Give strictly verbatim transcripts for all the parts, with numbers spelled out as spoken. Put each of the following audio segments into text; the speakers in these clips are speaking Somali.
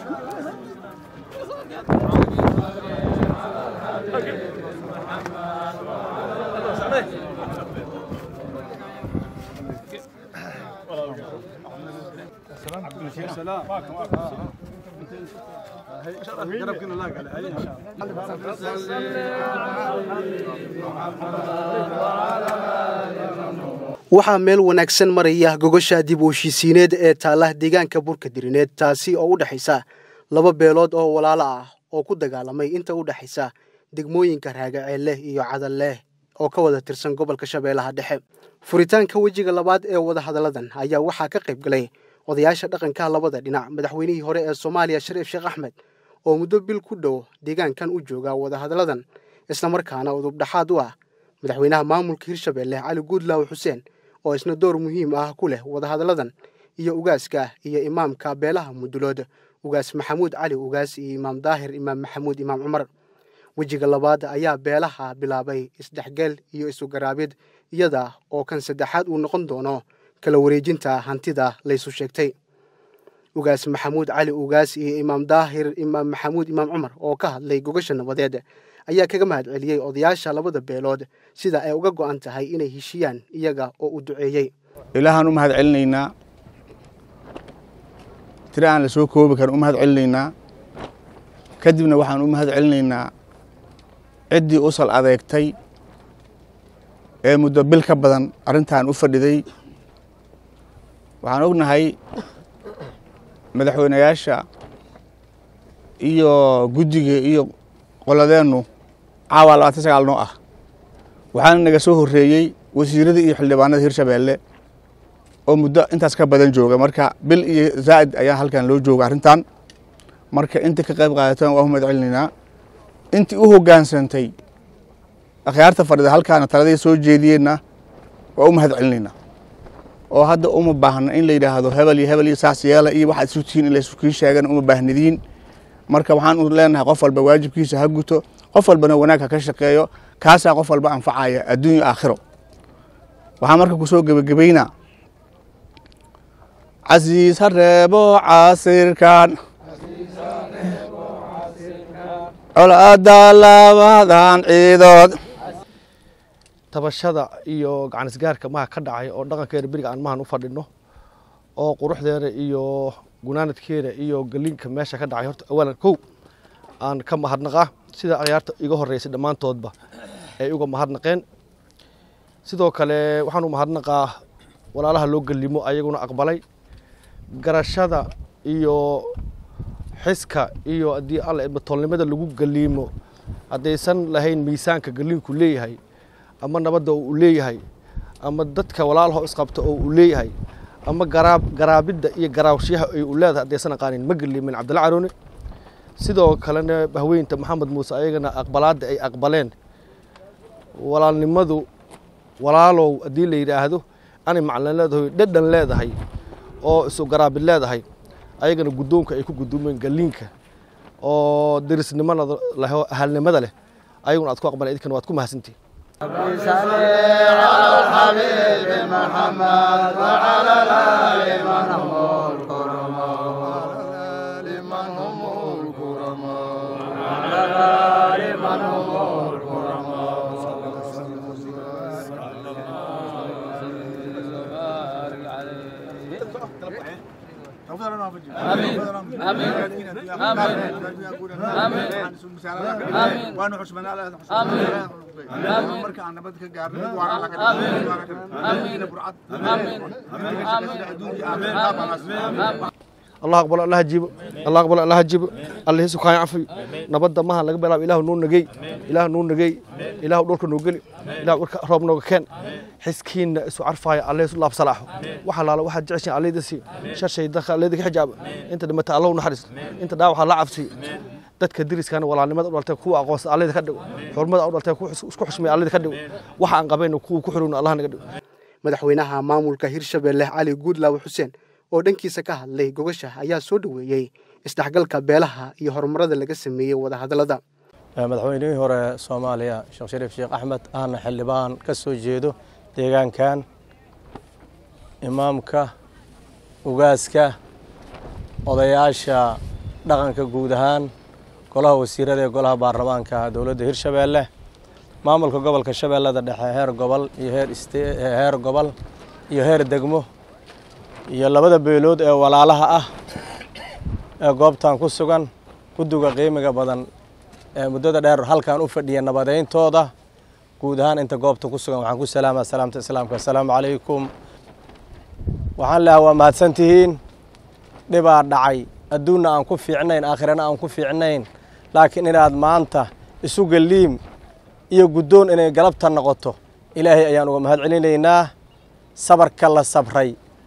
السلام waxaa meel wanaagsan maraya gogosha dib u heshiisiineed ee taalaha deegaanka burka dirineed taasi oo u dhaxaysa laba beelood oo walaala ah oo ku dagaalamay inta u dhaxaysa degmooyinka Raagaceel leh iyo Cadal leh oo ka wada tirsan gobolka Shabeellaha Dhexe. Furitaanka wajiga labaad ee wada hadaladan ayaa waxaa ka qayb galay odayaasha dhaqanka labada dhinac madaxweynihii hore ee Soomaaliya Shariif Sheekh Axmed oo muddo bil ku dhaw deegaankan u jooga wada hadaladan isla markaana udub dhaxaad u ah madaxweynaha maamulka Hirshabeelle Cali Guudlaaw Xuseen oo isna door muhiim ah ku leh wada hadaladan iyo ugaaska iyo imaamka beelaha mudulooda ugaas Maxamuud Cali ugaas iyo imaam Daahir imaam Maxamuud imaam Umar. wajiga labaad ayaa beelaha bilaabay isdhexgal iyo isu garaabid iyada oo kan saddexaad uu noqon doono kala wareejinta hantida la isu sheegtay. ugaas Maxamuud Cali ugaas iyo imaam Daahir imaam Maxamuud imaam Umar oo ka hadlay gogasha nabadeed ayaa kaga mahadceliyay odayaasha labada beelood sida ay uga go'an tahay inay heshiyaan iyaga oo u duceeyay. Ilaahan u mahadcelinaynaa tiraan la soo koobi karin u mahadcelinaynaa kadibna waxaan u mahadcelinaynaa ciddii u sal adeegtay ee muddo bil ka badan arintan u fadhiday. waxaan ognahay madaxweynayaasha iyo guddiga iyo qoladeenu caawa labaatan iyo sagaal noo ah waxaan naga soo horeeyay wasiirada iyo xildhibaanada Hirshabeelle oo muddo intaas ka badan jooga marka bil iyo zaad ayaa halkan loo jooga arintan marka inta ka qayb qaadataan waa mahadcelinaa intii u hogaansantay akhyaarta farida halkan talada soo jeediyayna waa u mahadcelinaa oo hadda uma baahna in la yiraahdo hebel iyo hebel iyo saasiyaal iyo waxa isku tiin in la isku kiin sheegan uma baahnidin marka waxaan u leenahay qof walba waajibkiisa ha guto qof walbana wanaag ka shaqeeyo kaasa qof walba anfacaya adduunyo aakhiro. waxaan marka ku soo gabagabeynaa Aziz Harebo Casirkan Aladalabadan ciidood tabashada iyo gacanasgaarka ma ka dhacay oo dhaqankeena biriga aan maahan u fadhino oo quruxdeena iyo gunaanadkeena iyo galiinka meesha ka dhacay horta awalan koow aan ka mahadnaqa sida ciyaarta iga horeysay dhamaantoodba ay uga mahadnaqeen. sidoo kale waxaan u mahadnaqaa walaalaha loo galimo ayaguna aqbalay garashada iyo xiska iyo adii alle tolnimada lagu galimo hadaysan lahayn miisaanka galiinku leeyahay ama nabadda uu leeyahay ama dadka walaalho isqabta uu leeyahay ama garaab garaabida iyo garaawshiyaha ay u leedahay adeesan qaanin magalimin Cabdalla Caroone. sidoo kale bahweynta Maxamed Muuse ayagana aqbalaad ay aqbaleen walaalnimadu walaalow adii la yiraahdo ani macalanadow dhadhan leedahay oo isu garaab leedahay ayagana gudoonka ay ku gudumeen galiinka oo dirisnimada lahaw ahalnimada leh ayaguna aad ku aqbalay idinkan waad ku mahadsantii. آمين الله أكبر الله جيبه الله أكبر الله جيبه الله يسوع يعفو نبض ما هلا قبل إله نور نجي إله نور نجي إله ورك نوجلي إله ورك رب نوكان حسكين سعرفاي الله يسوع بصلاحه وحلا واحد جعشين عليه دسي شرشي دخل عليه ذيك حجاب أنت لما تعلو نحرس أنت داو حلا عفسي dadka diriskan walaalnimada u dhaltay ku aqoos aleed ka dhigo xurmada u dhaltay ku isku xushmay aleed ka dhigo waxa aan qabayno ku ku xiruna Allah naga dhigo. madaxweynaha maamulka Hirshabeelle Cali Guudlaaw Xuseen oo dhankiisa ka hadlay gogasha ayaa soo dhaweeyay isdhexgalka beelaha iyo horumarada laga sameeyay wada hadalada. madaxweynihii hore Soomaaliya Sheekh Shariif Sheekh Axmed aan xildhibaan ka soo jeedo deegaankan imaamka ugaaska odayaasha dhaqanka guud ahaan golaha wasiirada ee golaha baarlamaanka dawladda Hirshabeelle maamulka gobolka Shabeellada Dhexe heer gobol iyo heer istii heer gobol iyo heer degmo iyo labada beelood ee walaalaha ah ee goobtan ku sugan guduga qiimiga badan ee muddada dheer halkan u fadhiya nabadayntooda guud ahaan inta goobta ku sugan waxaan ku salaamaa salaamta islaamka assalaamu calaykum waxaan laawa maadsantihiin dhibaa dhacay adduunna aan ku fiicnayn aakhirana aan ku fiicnayn laakiin inaad maanta isu galiim iyo gudoon inay galabta noqoto ilaahay ayaan uga mahad celinaynaa sabarka la sabray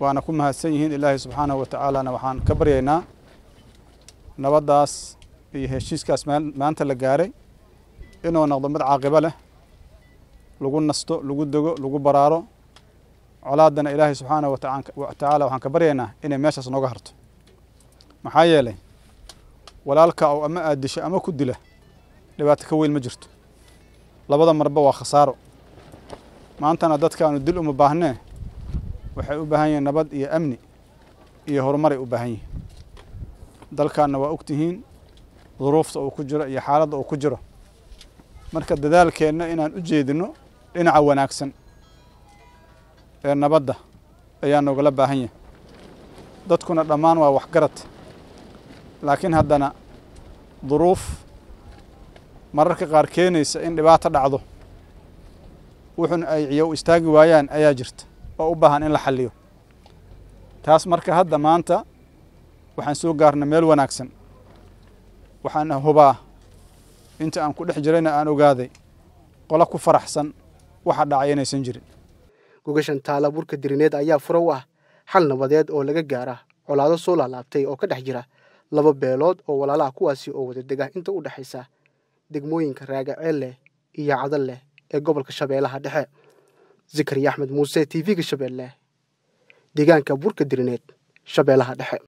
waana ku mahadsan yihiin Ilaahay subhanahu wa ta'ala waxaan ka baryaynaa nabadaas iyo heshiiskaas maanta la gaaray inuu noqdo mid caaqiba leh lagu nasto lagu dogo lagu baraaro colaadana Ilaahay subhanahu wa ta'ala waxaan ka baryaynaa inay meeshaas nooga harto maxaa yeelay walaalka oo ama aadisha ama ku dila dhibaato ka weyn ma jirto labada marba waa khasaaro maantana dadkaanu dil uma baahnaa waxay u baahan yihiin nabad iyo amni iyo horumar ay u baahan yihiin dalkaana waa ogtihiin duruufta oo ku jira iyo xaaladda oo ku jira marka dadaalkeena inaan u jeedino dhinaca wanaagsan ee nabadda ayaa nooga la baahan yahay dadkuna dhammaan waa wax garad laakiin haddana duruuf mararka qaar keenaysa in dhibaato dhacdo wuxun ay ciyaw istaagi waayaan ayaa jirta oo u baahan in la xalliyo taas marka hadda maanta waxaan soo gaarnaa meel wanaagsan waxaan hubaa inta aan ku dhex jirayna aan ogaaday qola ku faraxsan waxa dhacay inaysan jirin gogashan taala burka dirineed ayaa furo ah xal nabadeed oo laga gaara colaado soo laabtay oo ka dhex jira laba beelood oo walaalaha kuwaasi oo wada degaa inta u dhaxaysa degmooyinka Raagaceel leh iyo Cadal leh ee gobolka Shabeellaha Dhexe Zikri Axmed Muuse T V ga Shabeelle deegaanka burka dirineed Shabeellaha Dhexe